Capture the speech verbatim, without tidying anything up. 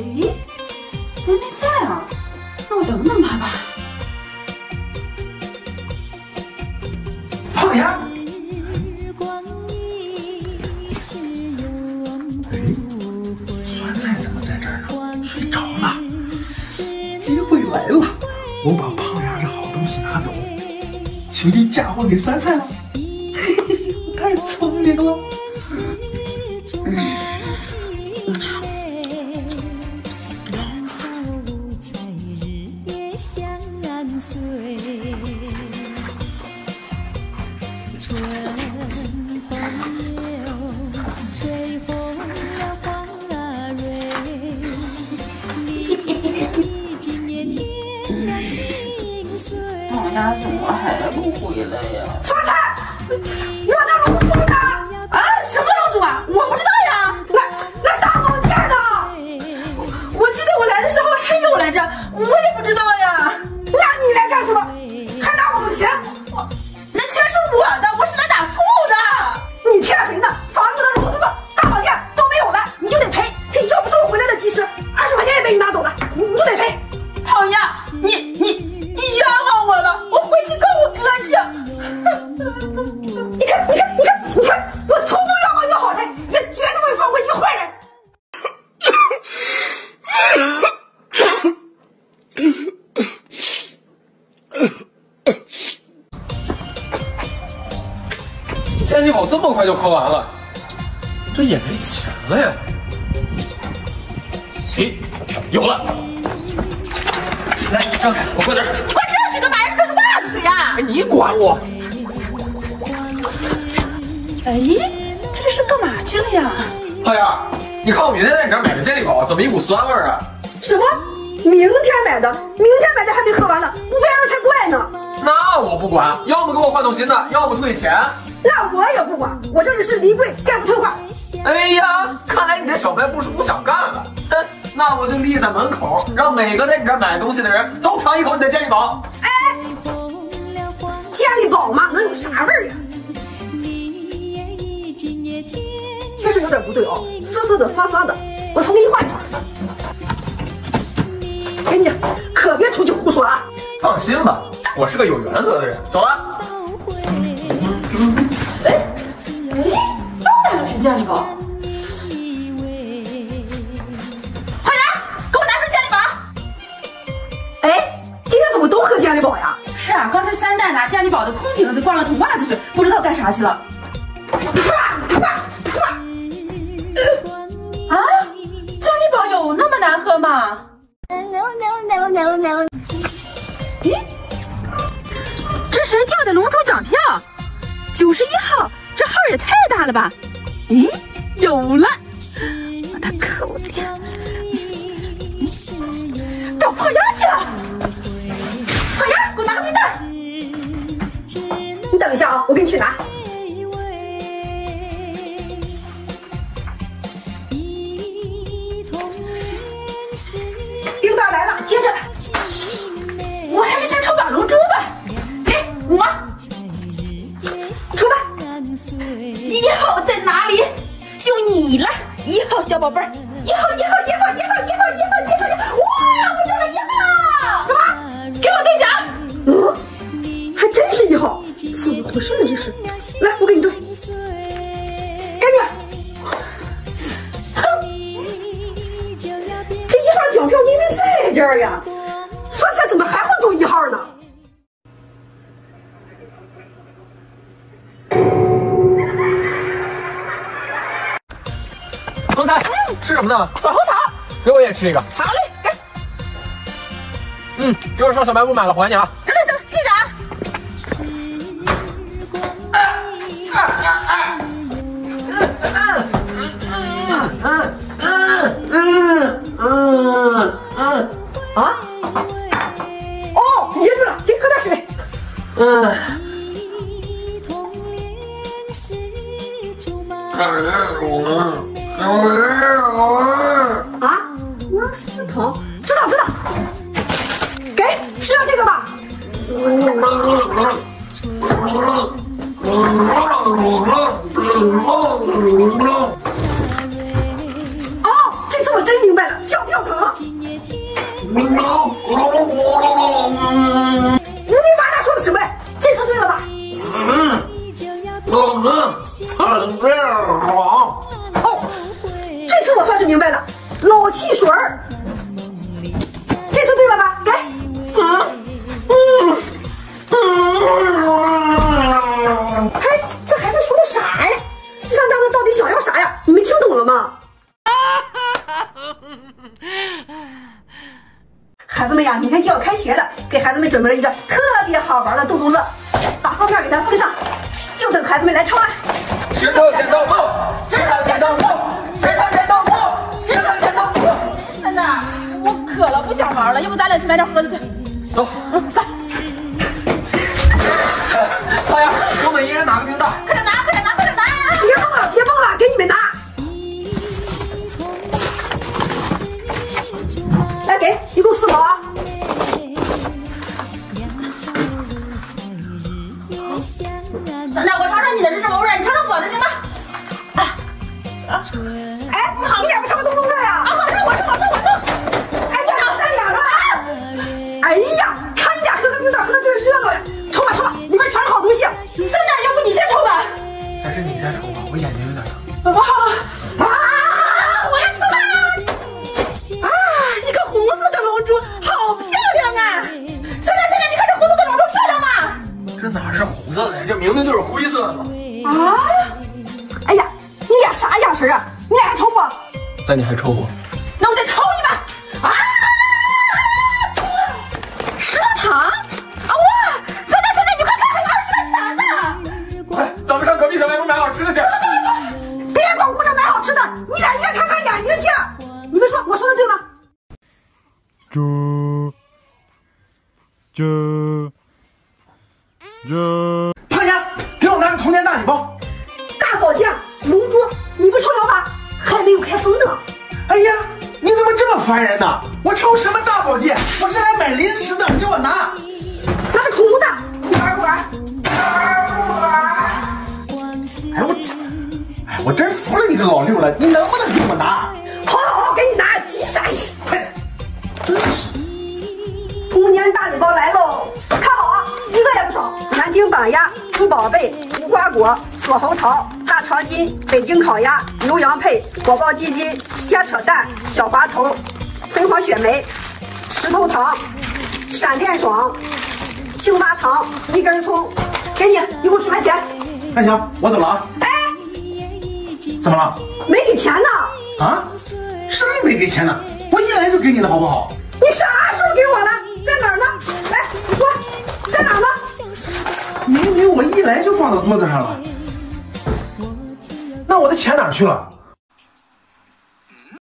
哎，人没在啊，让我等等他吧。胖姐，哎，酸菜怎么在这儿呢？睡着了。机会来了，我把胖丫这好东西拿走，兄弟嫁祸给酸菜了。嘿嘿，我太聪明了。嗯 胖丫怎么还不回来呀？酸菜，我哪能不知道？啊，什么楼主啊？我不知道呀。那那大老天的，我记得我来的时候还有来着，我也不知道呀。那你来干什么？还拿我的钱？我那钱是我的，我是来打醋的。你骗谁呢？房子的楼主的大老天都没有了，你就得赔。要不是我回来的及时，二十块钱也被你拿走了，你你就得赔。胖丫，你。 天气宝这么快就喝完了，这也没钱了呀！哎，有了！来，让开，我灌点水。灌这水干嘛呀？这是大水呀！哎，你管我！哎，他这是干嘛去了呀？胖丫，你看我明天在你这儿买的健力宝，怎么一股酸味啊？什么？明天买的？明天买的还没喝完呢，不配二才怪呢！那我不管，要么给我换桶新的，要么退钱。 那我也不管，我这里是离柜概不退换。哎呀，看来你这小卖部是不想干了。哼，那我就立在门口，让每个在你这儿买东西的人都尝一口你的健力宝。哎，健力宝嘛，能有啥味儿呀？确实有点不对哦，涩涩的，酸酸的，我重新换一换。给你，可别出去胡说啊！放心吧，我是个有原则的人。走了。 健力宝，胖丫，给我拿瓶健力宝。哎，今天怎么都喝健力宝呀？是啊，刚才三代拿健力宝的空瓶子灌了桶袜子水，不知道干啥去了。啊，健力宝有那么难喝吗？咦，这谁掉的龙珠奖票？九十一号，这号也太大了吧！ 咦，有了！把它扣掉，找胖丫去了。胖丫，给我拿个冰袋。你等一下啊，我给你去拿。冰袋来了，接着。我还是先抽把龙珠吧。哎，我出吧。 一号在哪里？就你了，一号小宝贝儿，一号一号一号一号一号一号一号，哇，我中了一号！什么？给我兑奖？嗯，还真是一号，怎么回事呢？这是，来，我给你兑，赶紧！哼，这一号奖票明明在这儿呀，酸菜怎么还会中一号呢？ 酸菜，吃什么呢？猕猴桃，给我也吃一个。好嘞，给。嗯，给我上小卖部买了，还你啊。行了行了，记着啊。啊啊啊！嗯嗯嗯嗯嗯嗯嗯啊！哦，噎住了，先喝点水。嗯。嗯 啊！我四头，知道知道，给，是要这个吧？你妈他说的什么？这喝醉了吧？嗯，我们很好。哦，这次我算是明白了，老汽水儿。这次对了吧？来，嗯嗯嗯。哎，这孩子说的啥呀？三大哥到底想要啥呀？你们听懂了吗？ 孩子们呀，明天就要开学了，给孩子们准备了一个特别好玩的洞洞乐，把封面给它封上，就等孩子们来抄啦！石头剪刀布，石头剪刀布，石头剪刀布，石头剪刀布。囡囡，我渴了，不想玩了，要不咱俩去买点喝的去？走，嗯，走。大丫，我们一人拿个冰袋，快点拿，快点拿，快点拿！别忘了，别忘了，给你们拿。 来给，一共四毛啊！咱俩我尝尝你的是什么味儿，你尝尝我的行吗？哎，啊、哎，你好，一点不尝洞洞乐呀！啊，我说我说我说我说，哎呀，咱俩了！哎呀，看你俩喝个冰袋喝的这是热闹呀！抽吧抽吧，里面全是好东西。三蛋，要不你先抽吧？还是你先抽吧，我眼睛有点疼。好好好。啊！我要抽了！啊！ 一个红色的龙珠，好漂亮啊！小亮，小亮，你看这红色的龙珠漂亮吗？这哪是红色的呀？这明明就是灰色的嘛！啊！哎呀，你俩啥眼神啊？你俩还抽我？那你还抽我？那我再抽一把！啊！石头糖！啊哇！小亮，小亮，你快看，还有石头糖呢！快，咱们上隔壁小卖部买好吃的去！别光顾着买好吃的，你俩应该看看眼睛去。你们说，我说的对吗？ 猪猪猪！胖丫，给我拿个童年大礼包。大宝剑、龙珠，你不抽两把？还没有开封呢。哎呀，你怎么这么烦人呢？我抽什么大宝剑？我是来买零食的，给我拿。拿着恐龙蛋，你玩不玩？玩不玩？哎我，哎我真服了你个老六了，你能不能给我拿？好好好，给你拿，急啥意思？快点。 童年大礼包来喽！看好啊，一个也不少。南京板鸭、猪宝贝、无花果、锁喉桃、大长今、北京烤鸭、牛羊配、果爆鸡筋、瞎扯蛋、小滑头、飞黄雪梅、石头糖、闪电爽、青蛙糖、一根葱，给你一共十块钱。那行，我走了啊。哎，怎么了？没给钱呢？啊？什么没给钱呢？我一来就给你的好不好？ 你啥时候给我了？在哪儿呢？来，你说在哪儿呢？明明我一来就放到桌子上了，那我的钱哪儿去了？